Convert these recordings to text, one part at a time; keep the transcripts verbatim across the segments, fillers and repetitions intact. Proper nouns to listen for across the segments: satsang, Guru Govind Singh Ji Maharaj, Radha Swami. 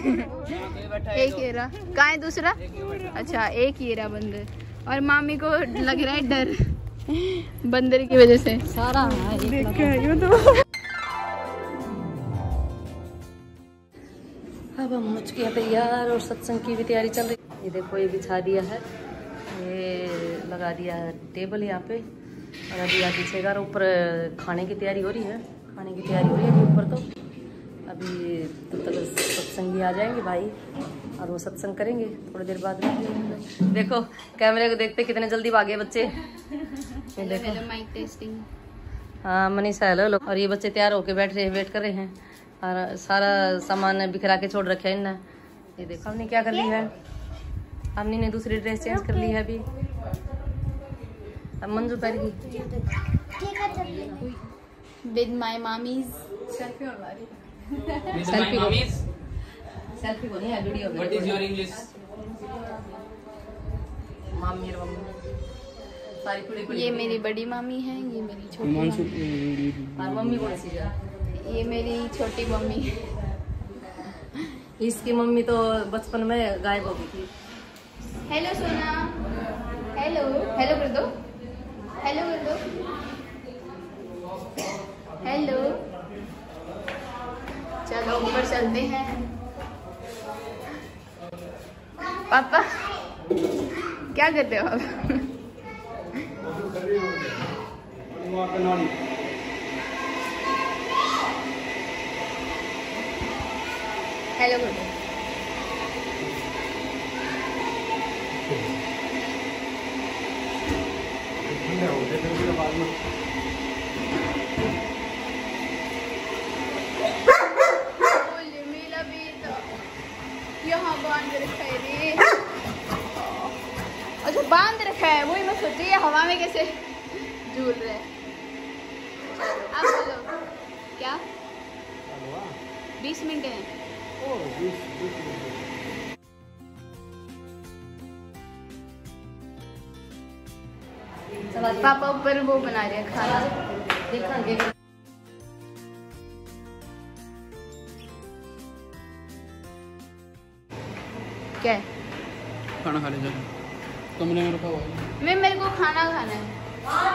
एक येरा कहाँ है दूसरा? अच्छा एक येरा बंदर। और मामी को लग रहा है डर बंदर की वजह से। सारा तो अब हम हो चुके हैं तैयार और सत्संग की भी तैयारी चल रही है। ये देखो ये बिछा दिया है, ये लगा दिया है टेबल यहाँ पे, और अभी यहाँ पीछे का ऊपर खाने की तैयारी हो रही है। खाने की तैयारी हो रही है ऊपर, तो अभी तब तक सत्संगी आ जाएंगे भाई और वो सत्संग करेंगे थोड़ी देर बाद। देखो कैमरे को देखते कितने जल्दी भागे बच्चे। देखो माइक टेस्टिंग। हाँ मनीषा हेलो लोग। और ये बच्चे तैयार होके बैठ रहे वेट कर रहे हैं और सारा सामान बिखरा के छोड़ रखे है ना। ये देखो हमने क्या कर लिया है, हमने ने दूसरी ड्रेस चेंज कर ली है अभी। अब मंजू पैर की with my mummies selfie selfie mummies selfie है video. What is your English mummy? सारी पूरी पूरी। ये मेरी बड़ी मामी है, ये मेरी छोटी मामी और मम्मी कौन सी है? ये मेरी छोटी मम्मी। इसकी मम्मी तो बचपन में गायब हो गई थी। हेलो सोना, हेलो हेलो कर दो, हेलो कर दो, हेलो। चलो ऊपर चलते हैं। पापा क्या करते हो आप? Hello good. मेरा बेटा यहाँ बांध रखा है रे। अच्छा बांध रखा है, वही मैं सोच रही हवा में कैसे झूल रहे हैं। आप बोलो क्या बीस मिनट है? Oh, this, this is पापा ऊपर वो बना रहे हैं खाना। देखा क्या खाना खाने जाना? तुमने मेरे को मैं मेरे को खाना खाना है। पापा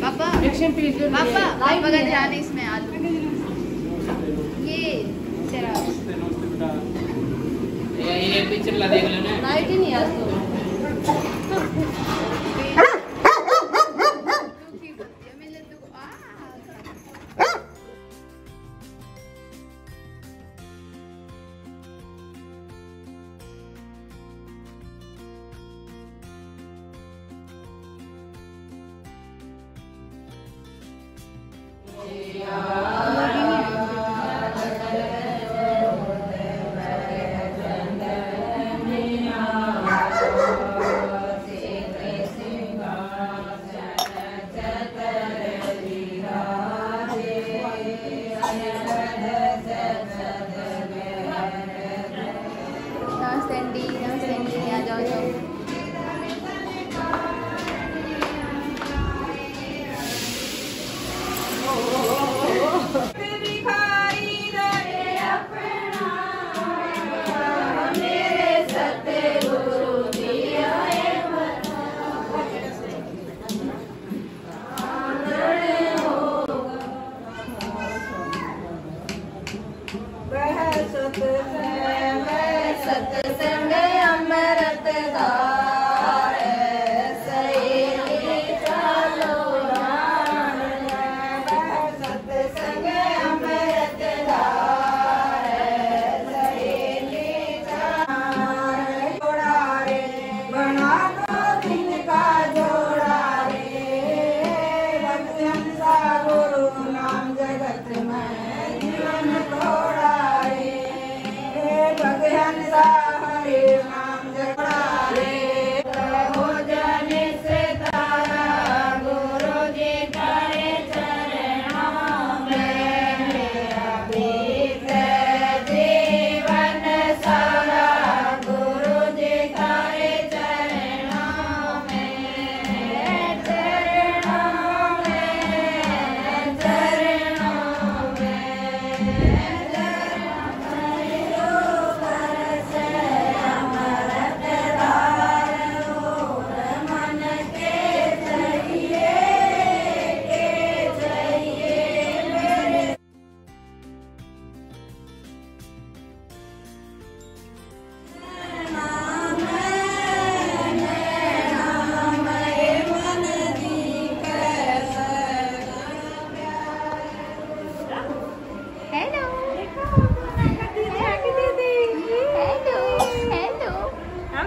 पापा पापा का ध्यान है इसमें आलू। ये ये पिक्चर ला देख लेना। लाइट ही नहीं आज तो।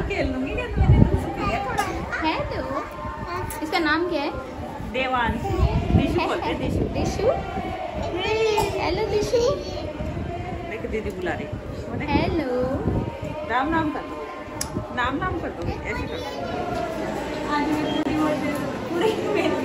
खेल लूंगी, मैंने तुमसे खेला थोड़ा है तो। इसका नाम क्या है? देवान। दिशु बोलते हैं। दिशु दिशु हेलो दिशु। देखो दीदी बुला रही। हेलो राम नाम कर दो, नाम नाम कर दो, ऐसे कर दो। आज मैं पूरी बोलते पूरी वीडियो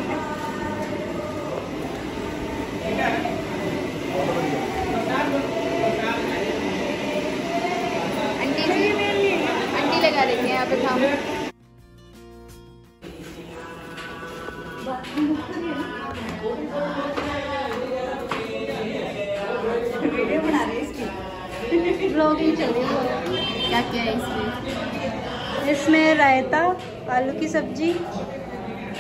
बना रहे इसकी। ब्लॉग ही चल रही है। क्या क्या है इसमें? इसमें रायता, आलू की सब्जी,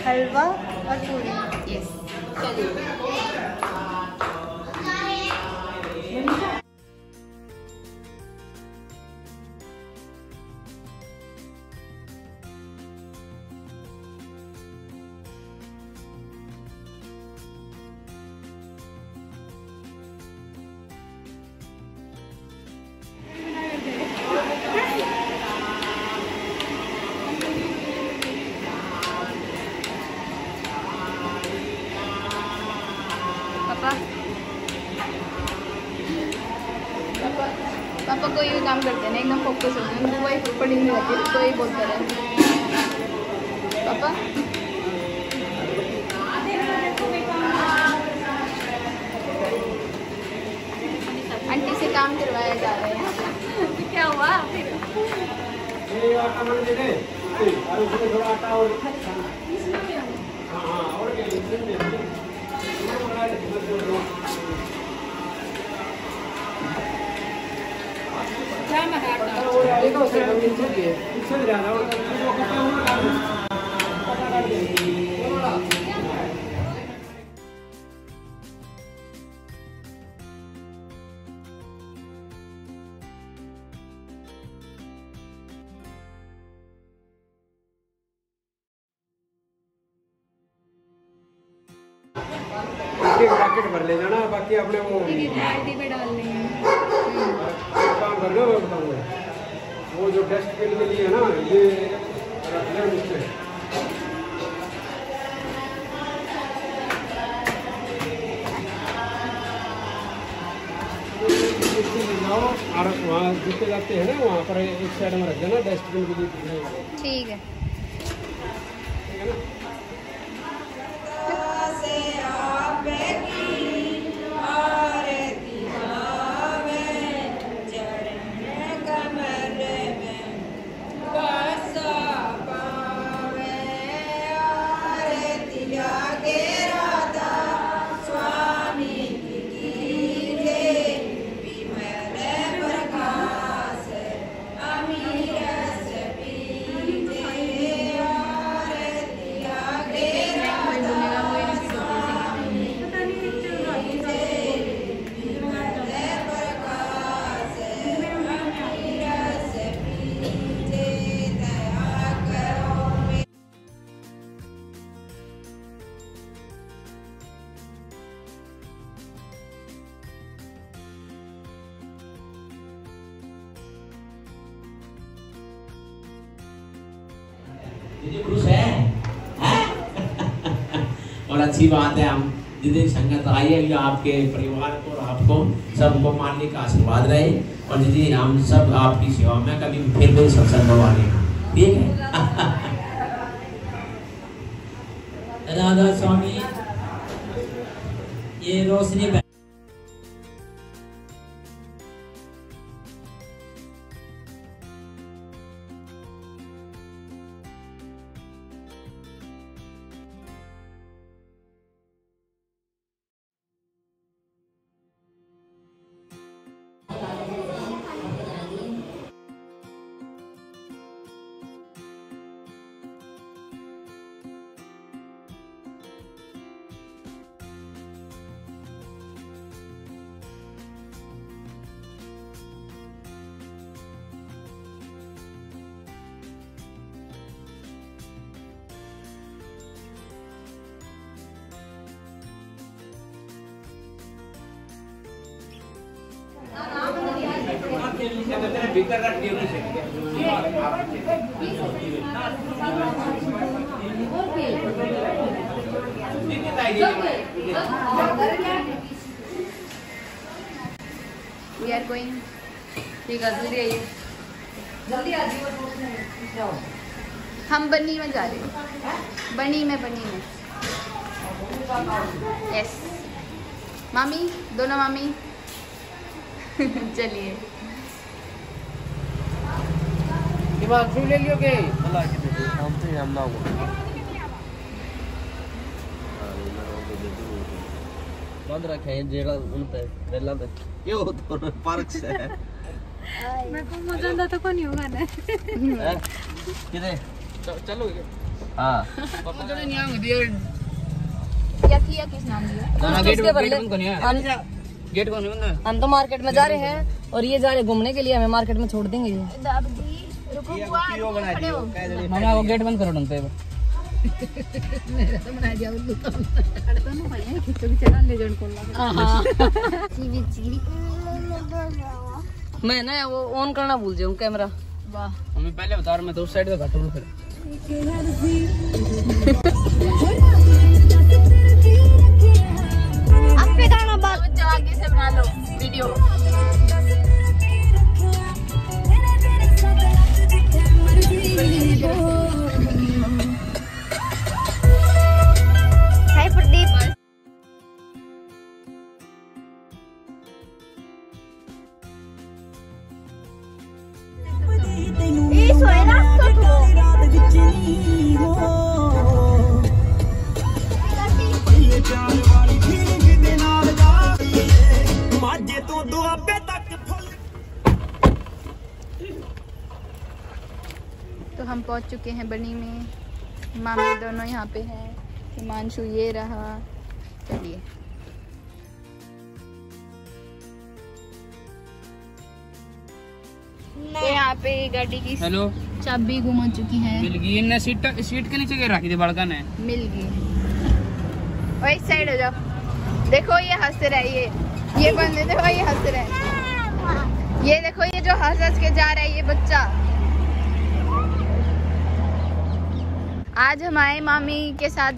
हलवा और पूरी। यस चलिए। पापा कोई भी काम करते हैं ना एकदम फोकस होते हैं, उनको वही पढ़ी नहीं होती, तो वही बोलते रहे पापा। आंटी से काम करवाया जा रहा है। क्या हुआ फिर? देखो से मिलते हैं कुछ भी रहा और वो कपड़ा उनका पता कर दे। पैकेट भर ले जाना, बाकी अपने वो आईडी पे डालने हैं। काम कर लो वो जो डस्टबिन के लिए है ना, ये रख लें उससे। और वहाँ जितने जाते हैं ना वहाँ पर एक साइड में रख देना डस्टबिन के लिए। ठीक है ठीक है ना। खुश है, है? और अच्छी बात है। हम जितनी संगत आई है आपके परिवार को और आपको सबको मानने का आशीर्वाद रहे, और जितनी हम सब आपकी सेवा में कभी फिर भी सत्संग हुआ ठीक है। राधा स्वामी ये रोशनी We are going. ठीक है जल्दी आइए, जल्दी आ जाइए। हम बनी में जा रहे हैं, बनी में बनी में यस मामी, दोनों मामी। चलिए ले लियोगे हम ना बंद रखे जेड़ा उन पे पहला पे ये हो तो पार्क से मैं को मजा तो को नहीं होगा ना किधर चलो हां पापा चले नहीं आऊंगी या किया किस नाम दिया ना गेट बंद को नहीं है, गेट को नहीं बंद। हम तो मार्केट में जा रहे हैं और ये जा रहे घूमने के लिए, हमें मार्केट में छोड़ देंगे ये। रुको मामा वो गेट बंद करो ढंग से। मेरा तो बना दिया उल्लू तो करता ना भाई खिचो भी चला ले जन को हां चीवी चीवी मैं ना वो ऑन करना भूल जाऊं कैमरा। वाह हमें पहले बता रहा मैं तो उस साइड पे घाटू हूं फिर अब पे गाना बात आगे से बना लो वीडियो। हाय प्रदीप। ये सोएगा तो हम पहुंच चुके हैं बनी में। मामी दोनों यहाँ पे हैं, हिमांशु ये रहा। चलिए तो यहाँ पे गाड़ी की हेलो चाबी घुमा चुकी है। मिल गई ना सीट, सीट के नीचे रखी थी बड़का ने मिल गई। और इस साइड हो जाओ। देखो ये हंस रहा है, ये ये बंदे देखो ये हंस रहा है। ये देखो ये जो हंस हंस के जा रहा है ये बच्चा। आज हमारे मामी के साथ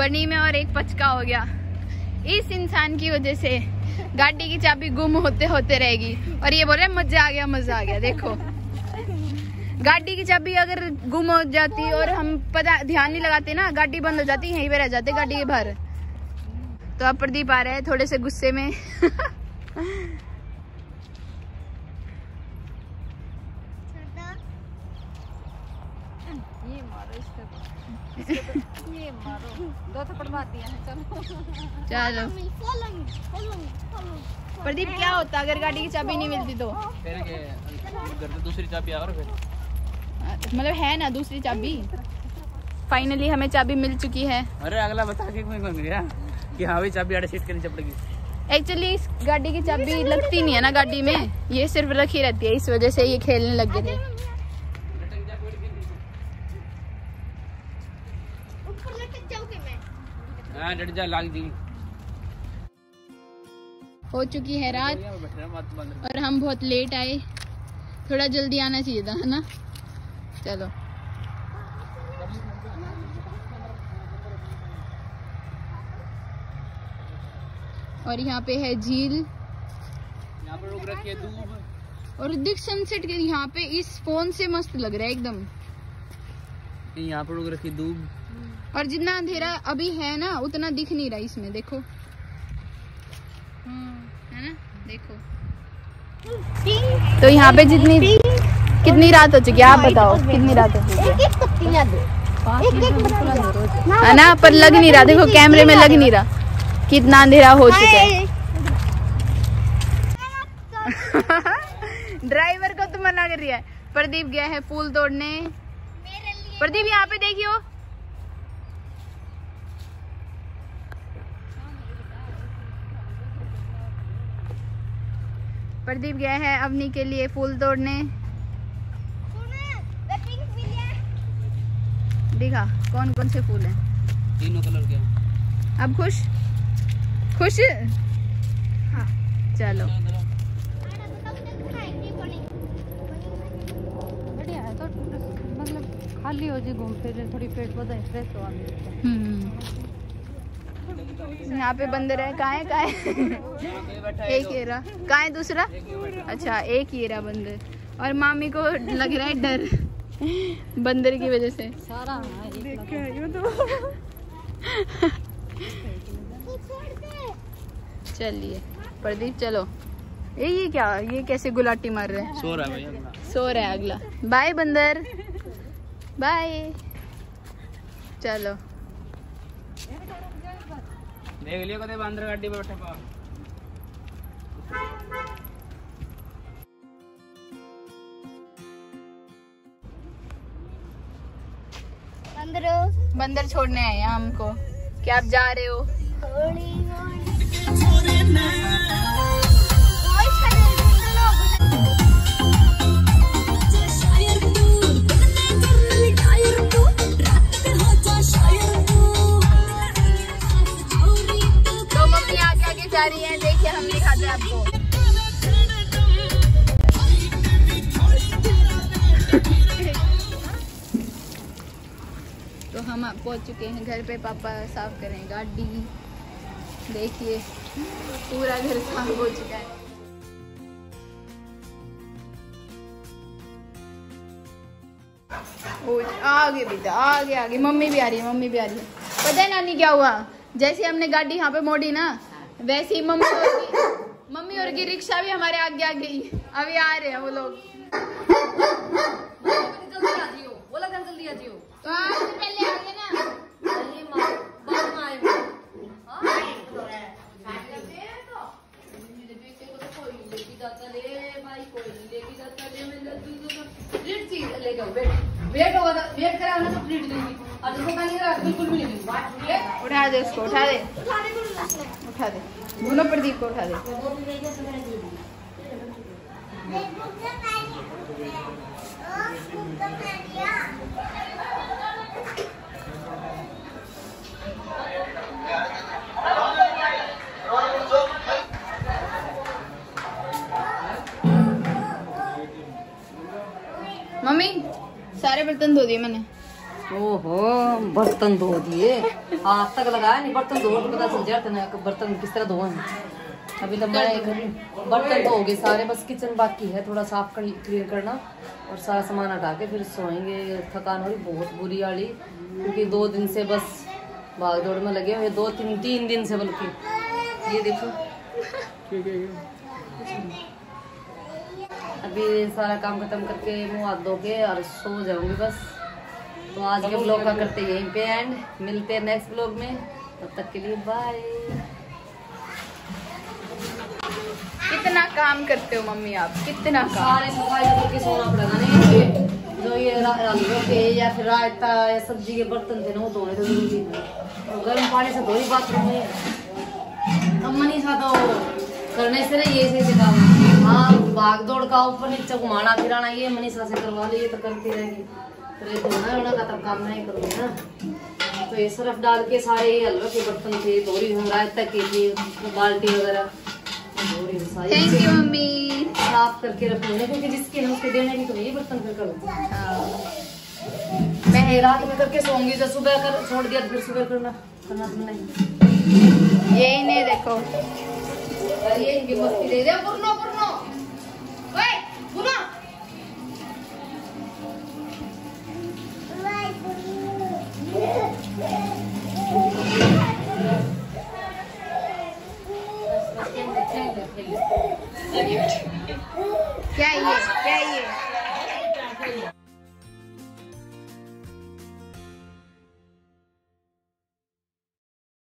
बनी में और एक पचका हो गया। इस इंसान की वजह से गाड़ी की चाबी गुम होते होते रहेगी। और ये बोल रहे मजा आ गया मजा आ गया। देखो गाड़ी की चाबी अगर गुम हो जाती और हम पता ध्यान नहीं लगाते ना, गाड़ी बंद हो जाती, यहीं पे रह जाते गाड़ी के बाहर। तो अब प्रदीप आ रहा है थोड़े से गुस्से में। ये मारो दो थप्पड़ मार दिया है। चलो चलो प्रदीप क्या होता अगर गाड़ी की चाबी नहीं मिलती तो? दूसरी चाबी आ फिर मतलब है ना दूसरी चाबी। फाइनली हमें चाबी मिल चुकी है। अरे अगला बता के कोई कौन गया कि हाँ भाई चाबी आड़े सीट के नीचे पड़ेगी। एक्चुअली इस गाड़ी की चाबी लगती नहीं है ना गाड़ी में, ये सिर्फ रखी रहती है, इस वजह से ये खेलने लग गए थे। जा लाग जी हो चुकी है रात और हम बहुत लेट आए, थोड़ा जल्दी आना चाहिए था है ना। चलो और यहाँ पे है झील, यहाँ पे रुक रखी है धूप और दिख सनसेट के यहाँ पे इस फोन से मस्त लग रहा है एकदम। यहाँ पे रुक रखी धूप और जितना अंधेरा अभी है ना उतना दिख नहीं रहा इसमें। देखो है ना देखो। तो यहाँ पे जितनी कितनी रात हो चुकी है आप बताओ कितनी रात हो चुकी है ना, पर लग नहीं रहा। देखो कैमरे में लग नहीं रहा कितना अंधेरा हो चुका है। ड्राइवर को तो मना कर दिया है। प्रदीप गया है फूल तोड़ने। प्रदीप यहाँ पे देखियो प्रदीप गया है अवनी के लिए फूल तोड़ने। दिखा कौन कौन से फूल हैं? तीनों कलर के। अब खुश खुश हाँ। चलो खाली हो जी घूम फिर थोड़ी पेट पौधा फ्रेश हो आगे। यहाँ पे बंदर है, काहे काहे एक ये रहा, काहे दूसरा, अच्छा एक ये रहा बंदर। और मामी को लग रहा है डर बंदर की वजह से सारा चलिए प्रदीप चलो। ये ये क्या, ये कैसे गुलाटी मार रहे हैं, सो रहा है भैया, सो रहा है अगला। बाय बंदर बाय। चलो देख लियो कदे बंदर गाड़ी पे बैठा पा। बंदर बंदर छोड़ने आए हैं हमको कि आप जा रहे हो। होली होली जा रही है, देखिए हम दिखाते हैं आपको। तो हम पहुंच चुके हैं घर पे, पापा साफ करें गाड़ी। देखिए पूरा घर साफ हो चुका है। आगे बेटा आगे आगे, मम्मी भी आ रही है, मम्मी भी आ रही है। पता है नानी क्या हुआ, जैसे हमने गाड़ी यहाँ पे मोड़ी ना, वैसे ही मम्मी और मम्मी और की रिक्शा भी हमारे आगे आ गई। अभी आ रहे हैं वो लोग। बोला कर जल्दी आ जियो, पहले आ गए ना। उठा दे उसको, उठा दे उठा दे बोलो प्रदीप को उठा दे। मम्मी सारे बर्तन धो दिए मैंने। ओहो बर्तन धो दिए, हाथ तक लगाया नहीं बर्तन धो तो पता चल जाता ना बर्तन किस तरह धोए। अभी तो मैं बर्तन धो गए सारे, बस किचन बाकी है थोड़ा साफ कर क्लियर करना और सारा सामान हटा के फिर सोएंगे। थकान हो रही बहुत बुरी वाली, क्योंकि दो दिन से बस भाग दौड़ में लगे हुए, दो तीन तीन दिन से बल्कि। ये देखो अभी सारा काम खत्म करके मुँह हाथ धो के और सो जाऊंगी बस। तो आज के ब्लॉग का करते हैं यहीं पे एंड, मिलते हैं नेक्स्ट ब्लॉग में, तब तक के लिए बाय। कितना काम करते हो मम्मी आप, कितना काम सारे सफाई की सोना पड़ेगा नहीं जो ये रातों के या फिर रायता या सब्जी के बर्तन थे ना वो धोने तो जरूरी है। गर्म पानी से धोई बाथरूम में अम्मनी सा तो करने से ना ये से काम। हाँ भाग दौड़ का ऊपर नीचे घुमाना फिराना ये मनीषा से करवा लो, ये तो करती रहेगी। अरे धोना का तब काम नहीं करूँगी ना, तो ये सर्फ डाल के सारे हलवा के बर्तन थे धो रही हूँ, रायता के लिए बाल्टी वगैरह धो रही हूँ सारी। थैंक यू मम्मी, साफ करके रख लूँगी क्योंकि जिसके ना उसके देने की तो ये बर्तन फिर करूँगी मैं। रात में करके सोऊंगी, जब सुबह कर छोड़ दिया फिर सुबह करना करना तो नहीं। यही नहीं देखो ये इनकी मस्ती दे दे पुरनो पुरनो पुरनो। क्या ये क्या ये